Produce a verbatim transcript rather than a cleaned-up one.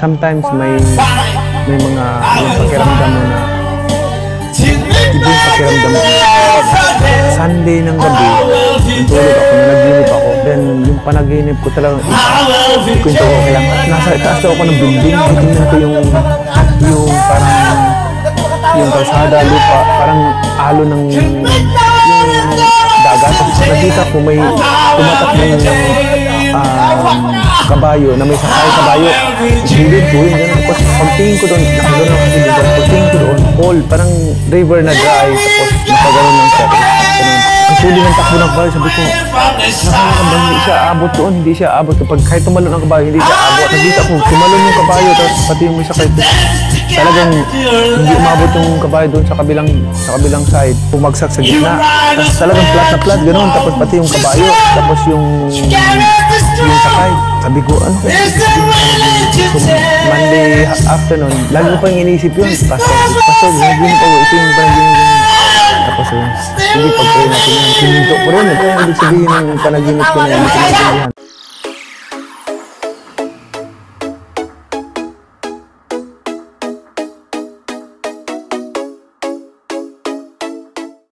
Sometimes may may mga yung pakiramdam mo na ibig pakiramdam mo Sunday ng gabi natulog ako, naginip ako, then yung panaginip ko talagang ikwento ko kailang nasa itaas ako ng building, titignan ko yung yung parang yung kalsada, lupa, parang alo ng yung dagat, tapos nakita ko may tumatak na yung uh, kabayo na may sakay kabayo. Gilid ko yun, gano'n. Tapos pagtingin ko doon, nakagano'n ako sa doon. Pagtingin ko doon, all, parang river na dry. Tapos nakagano'n ng set. Ang tuloy ng takbo ng kabayo, sabi ko, nakakabang hindi siya abot doon, hindi siya abot. Kapag kahit tumalon ang kabayo, hindi siya abot. Nagdita ko, tumalon yung kabayo, tapos pati yung may sakay. Talagang hindi umabot yung kabayo doon sa kabilang sa kabilang side. Pumagsak sa gitna. Tapos talagang flat na flat, gano'n. Tapos pati yung kabayo, tapos yung yung sakay. Sabi ko, ano? Monday afternoon, lagi ko pang iniisip yun. Pastor, pastor, nag-inig ako. Ito yung panaginip ko. Tapos yun, hindi, pag-try natin yun. Hindi ko, pero ano, ito yung ibig sabihin ng panaginip ko na yun.